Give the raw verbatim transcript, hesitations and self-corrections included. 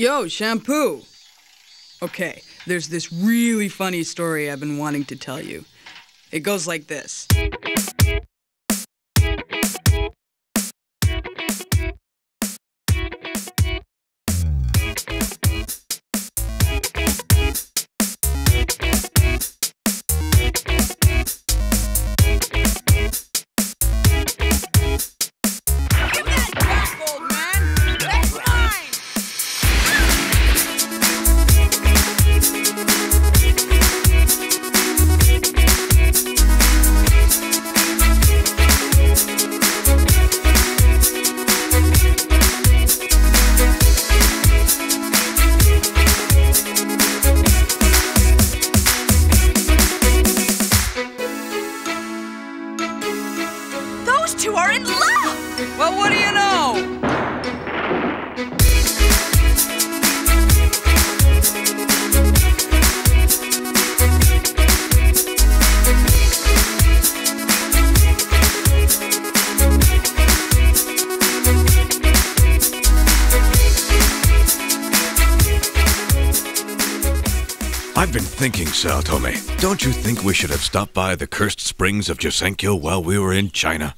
Yo, shampoo! Okay, there's this really funny story I've been wanting to tell you. It goes like this. You are in love! Well, what do you know? I've been thinking, Sao Tome. Don't you think we should have stopped by the cursed springs of Jusenkyo while we were in China?